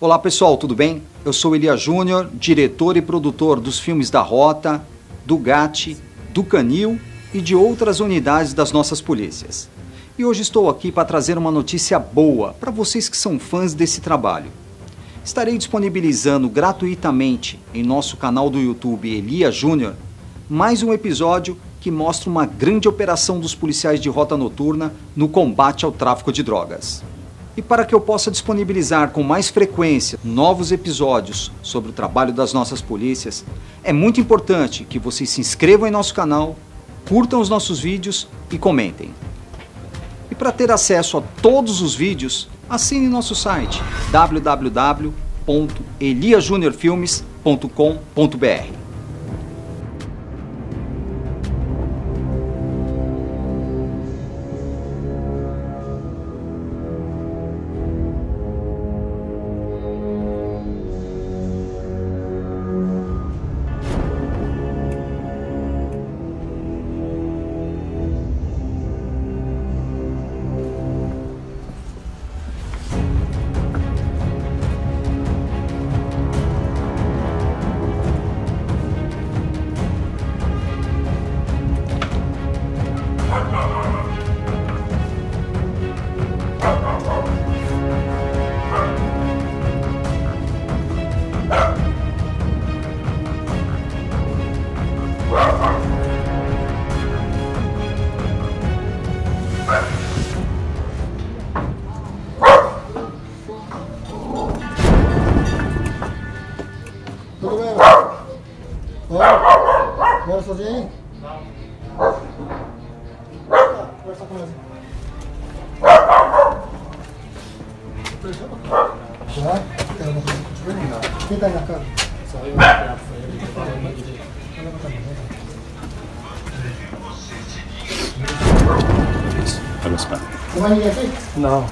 Olá pessoal, tudo bem? Eu sou Elia Júnior, diretor e produtor dos filmes da Rota, do GATE, do Canil e de outras unidades das nossas polícias. E hoje estou aqui para trazer uma notícia boa para vocês que são fãs desse trabalho. Estarei disponibilizando gratuitamente em nosso canal do YouTube Elia Júnior mais um episódio que mostra uma grande operação dos policiais de Rota Noturna no combate ao tráfico de drogas. E para que eu possa disponibilizar com mais frequência novos episódios sobre o trabalho das nossas polícias, é muito importante que vocês se inscrevam em nosso canal, curtam os nossos vídeos e comentem. E para ter acesso a todos os vídeos, assine nosso site www.eliajuniorfilmes.com.br. Bora sozinho aí? Não. Tá, conversa com nós. Já? Quem tá aí na casa? Só eu. Tem mais ninguém aqui? Não.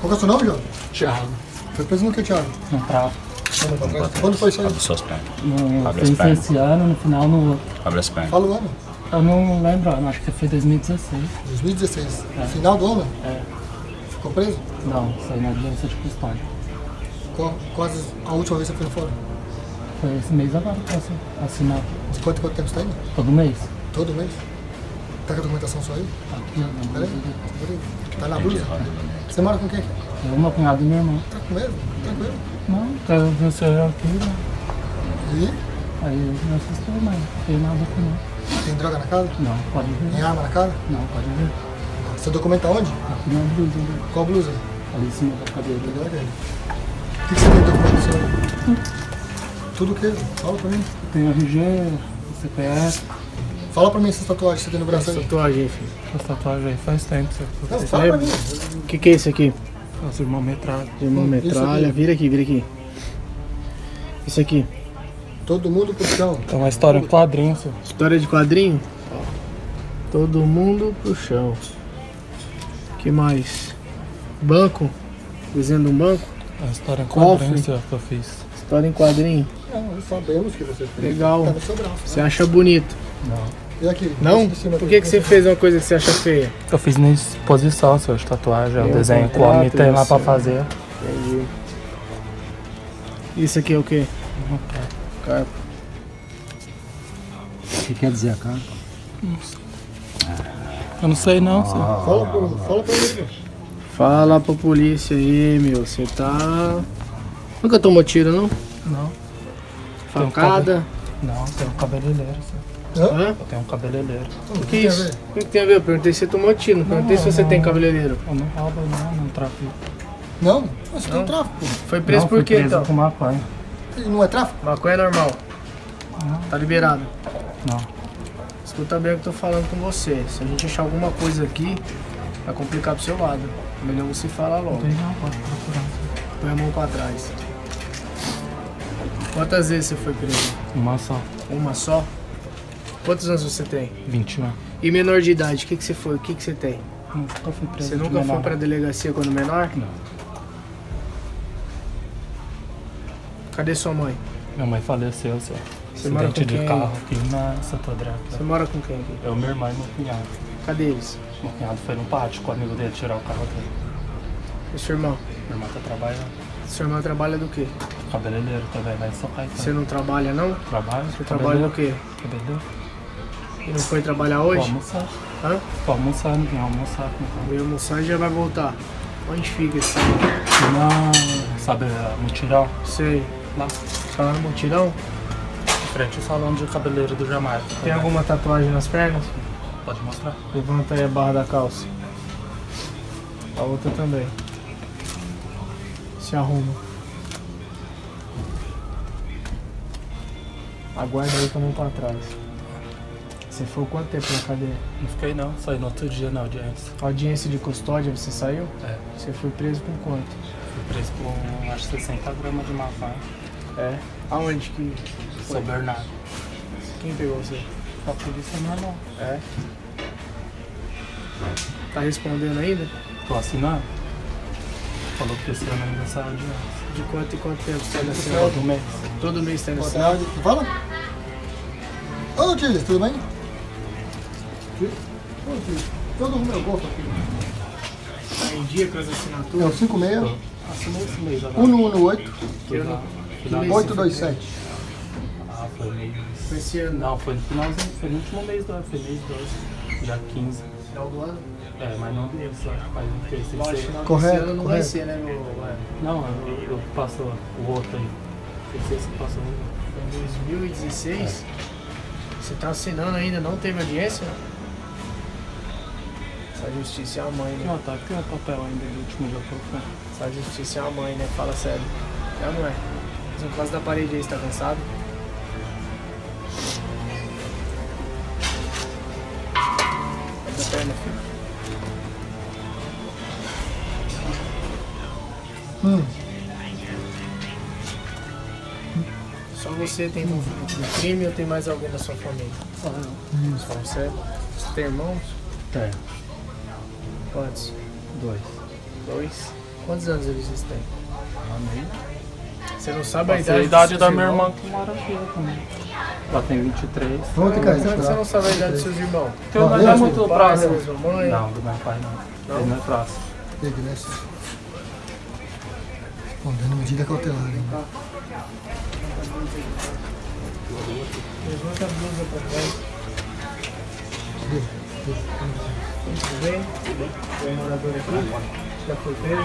Qual é o seu nome, João? Thiago. Foi preso no que, Thiago? No tráfico. Quando foi isso aí? Abre suas pernas. Abre as pernas. Esse ano, no final, no outro. Abre as pernas. Fala o ano. Eu não lembro, acho que foi 2016. 2016? É. Final do ano? É. Ficou preso? Não, saiu na audiência de custódia. Quase a última vez que você foi fora? Foi esse mês agora que eu assinava. De quanto tempo você está indo? Todo mês. Todo mês? Tá com a documentação só aí? Aqui, não. Peraí. Tá na blusa? Você mora com quem? Eu, meu cunhado e minha irmã. Tá com medo? Tranquilo? Não, eu vi o senhor aqui, né? E? Aí eu não assisto mais, não tem nada aqui não. Tem droga na casa? Não, pode ver. Tem arma na casa? Não, pode ver. Você documenta onde? Aqui na blusa. Né? Qual blusa? Ali em cima da cadeira. O que você tem documento seu? Tudo o que? Fala pra mim. Tem RG, CPF. Fala pra mim essas tatuagens que você tem no braço aí. Tatuagem, filho. Essas tatuagens aí faz tempo. Não, fala pra mim. O que é isso aqui? Nossa, irmão metralha. Irmão metralha. Vira aqui, vira aqui. Isso aqui. Todo mundo pro chão. É uma história de quadrinho, filho. História de quadrinho? Todo mundo pro chão. Que mais? Banco. Desenho de um banco. É uma história em quadrinho, filho, que eu fiz. História em quadrinho? Não, sabemos que você fez. Legal. Tá no seu braço, né? Você acha bonito? Não. E aqui? Não? Por que você fez uma coisa que você acha feia? Eu fiz na exposição, seu tatuagem, eu desenho com a minha tem lá pra fazer. Entendi. Isso aqui é o quê? Carpa. O que quer dizer a carpa? Não sei. Eu não sei não, senhor. Fala pra ele. Fala pra polícia aí, meu. Você tá... Nunca tomou tiro, não? Não. Facada? Não, tem um cabeleireiro, senhor. Hã? Eu tenho um cabeleireiro. O que é isso? O que tem a ver? Eu perguntei se você tomou tiro, perguntei se você tem cabeleireiro. Eu não roubo, não tráfico. Não? Você tem tráfico? Foi preso por quê então? Com maconha. Não é tráfico? Maconha é normal. Não. Tá liberado? Não. Escuta bem o que eu tô falando com você. Se a gente achar alguma coisa aqui, vai complicar pro seu lado. Melhor você falar logo. Não, pode procurar. Põe a mão pra trás. Quantas vezes você foi preso? Uma só. Uma só? Quantos anos você tem? 21. E menor de idade, o que você foi? O que você tem? Nunca fui preso. Você nunca foi pra delegacia quando menor? Não. Cadê sua mãe? Minha mãe faleceu, senhor. Você mora com quem? Acidente de carro aqui na Santo André. Você mora com quem aqui? Eu, minha irmã e meu cunhado. Cadê eles? Meu cunhado foi no pátio com o amigo dele tirar o carro dele. E seu irmão? Meu irmão tá trabalhando. Seu irmão trabalha do quê? Cabeleireiro também, mas só cai. Você não trabalha, não? Trabalho. Você trabalha do quê? Cabeleireiro. E não foi trabalhar hoje? Vou almoçar. Hã? Vou almoçar, não vou almoçar. Vou almoçar e já vai voltar. Onde fica esse? Não, sabe, mutirão? Sei. Lá. Salão do mutirão? Em frente ao salão de cabeleireiro do Jamal. Tem alguma tatuagem nas pernas? Pode mostrar. Levanta aí a barra da calça. A outra também. Se arruma. Aguarda aí que eu não tô atrás. Você foi quanto tempo na cadeia? Não fiquei não, saí no outro dia na audiência. Audiência de custódia, você saiu? É. Você foi preso por quanto? Fui preso por, acho, 60 gramas de maconha. É? Aonde que foi? São Bernardo. Quem pegou você? A polícia normal. É? Tá respondendo ainda? Tô assinando. Falou que você é aniversário de antes. De quanto e quanto tempo você é nessa? Todo mês. Todo mês você é nessa? Boa tarde. Fala. Ô, tio, tudo bem? Tio? Ô, tio, todo mundo eu gosto aqui. Tá em dia com as assinaturas? É o 56. Assinou esse mês agora. 1118. 827. Ah, foi mês. Foi esse ano? Não, foi no finalzinho. Foi no último mês do ano. Foi mês 12. Dia 15. É o do ano? É, mas não deu, só faz um terceiro. Lógico, correto, não correto. Vai ser, né, meu? Não, eu passo o outro aí. Terceiro que passou o outro. Em 2016? É. Você tá assinando ainda, não teve audiência? Essa justiça é a mãe, né? Não, tá aqui o papel ainda do último dia pouco, né? Essa justiça é a mãe, né? Fala sério. É ou não é? Mas no caso da parede aí, você tá cansado? É da perna, filho? Só você tem um crime ou tem mais alguém na sua família? Só não. Só você? Você tem irmãos? Tenho. Quantos? Dois. Dois? Quantos anos eles têm? Amém. Você não sabe a idade da minha irmã que mora aqui também. Ela tem 23. Como que você não sabe a idade dos seus irmãos? Então não é muito próximo. Não, do meu pai não. Ele não é próximo. Bom, dando medida cautelar, hein? Levanta a blusa pra trás. Tudo bem? Tem morador aqui? Já foi preso?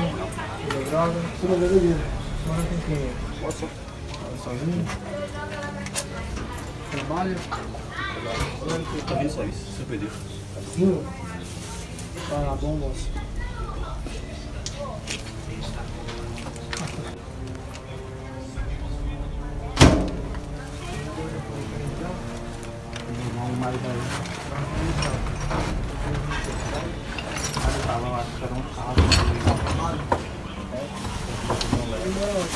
Tirou droga? Tirou bebida. Mora com quem? Posso? Mora sozinho? Trabalha? Trabalha. Só isso, você perdeu. Tá na bomba, moço. Não,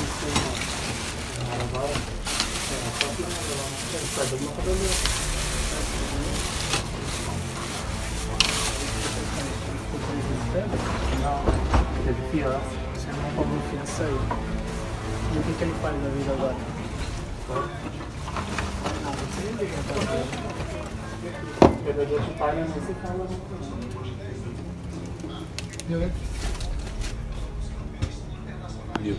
teve fiança. Você não pagou fiança aí. E o que ele faz na vida agora? Ah, você não liga pra mim. Perdedor de pai, mas você fala. Deu, hein? Deu.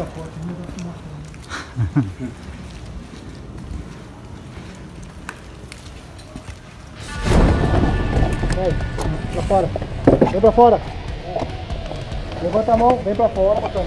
muita foto, não dá pra tomar foto. Vai, pra fora. Vem pra fora. Levanta a mão, vem pra fora, bacana.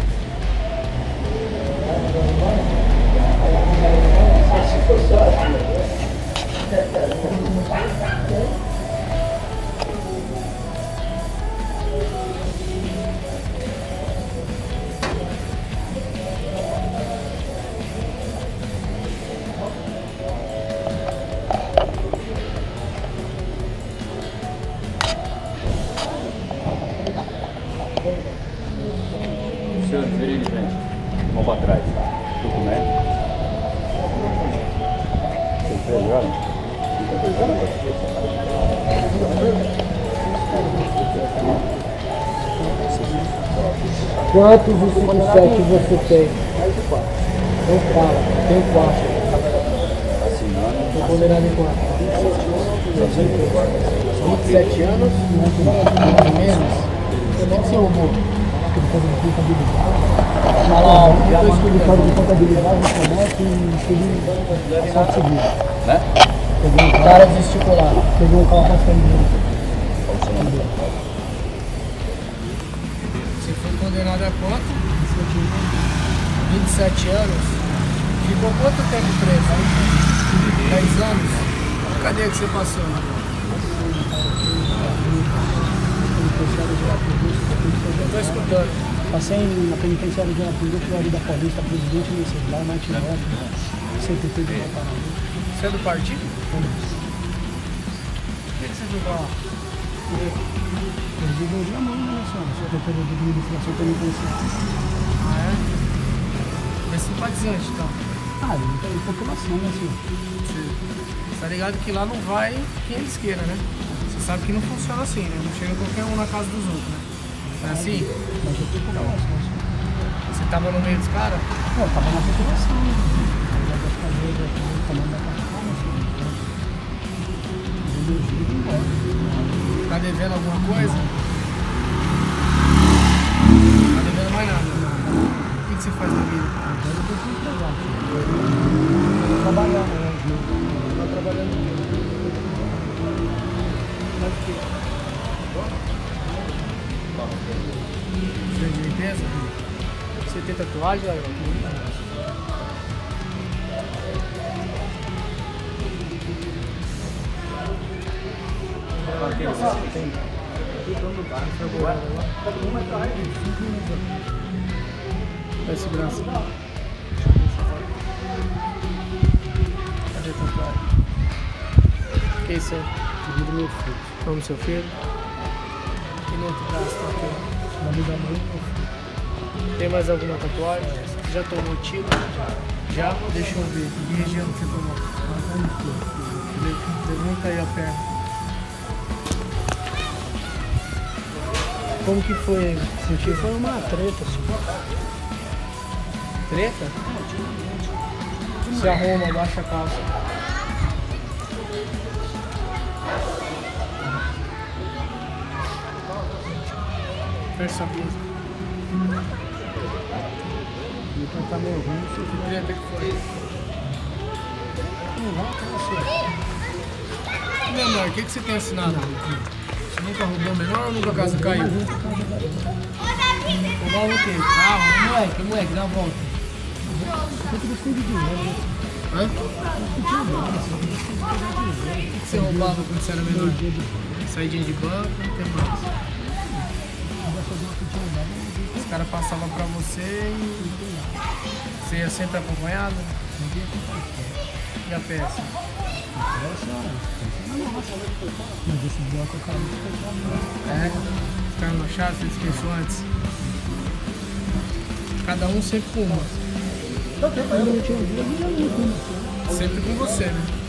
Quantos de 57 você tem? Então fala, tem 4. Estou condenado em 4. 27 anos? Menos? Eu nem sei o humor. Eu estou escolhido de contabilidade no comércio e escolhi a sorte seguida. Né? Peguei um cara desesticulado. Peguei um carro passando de condenado a quanto? 27 anos. Ficou quanto tempo preso? 10 anos? Cadê que você passou? Eu estou escutando. Passei na penitenciária de Arapuca, Florida da Paulista, presidente municipal, Martinópolis, 130 de Guatemala. Você é do partido? O que você jogou lá? Eu vou na mão da nação, só que eu tenho de administração penitenciária. Ah, é? É simpatizante, então? Ah, é população, né, senhor? Você tá ligado que lá não vai quem eles queiram, né? Você sabe que não funciona assim, né? Não chega qualquer um na casa dos outros, né? Não é assim? Mas eu tenho população, senhor. Você tava no meio dos caras? Não, eu tava na população, né? Eu já vou fazer, eu vou tomar minha plataforma, senhor. Eu vou embora. Tá devendo alguma coisa? Não tá devendo mais nada. O que você faz na vida? Eu tô sem trabalho. Trabalhando, né? Tá trabalhando o quê? Faz o quê? Você é de limpeza? Você tem tatuagem? Eu tenho Dá segurança. Cadê teu pai? O que é isso aí? Filho do meu filho. Vamos, seu filho? E no outro braço tá aqui. Nome da mãe, meu filho. Tem mais alguma tatuagem? Já tomou tiro? Já? Deixa eu ver. Que região que você tomou? Levanta aí a perna. Como que foi? Sentiu? Foi uma treta, senhor. Treta? Se arruma, abaixa a calça. Fecha a blusa. Então tá meio ruim, se eu queria ver o que foi. Não vai, cara, senhor. Meu amor, o que você tem assinado? Nunca roubou menor ou nunca a casa caiu? Roubar o quê? Carro? Moleque, dá uma volta. Eu gostei de dinheiro. Hã? O que você roubava quando você era menor? Saídinha de banco, não tem mais. Os caras passavam pra você e... Você ia sempre acompanhado? E a peça? A peça... Mas esse bloco eu acabei de pegar. É? ficaram no chá, vocês pensam antes. Cada um sempre com uma. Sempre com você, né?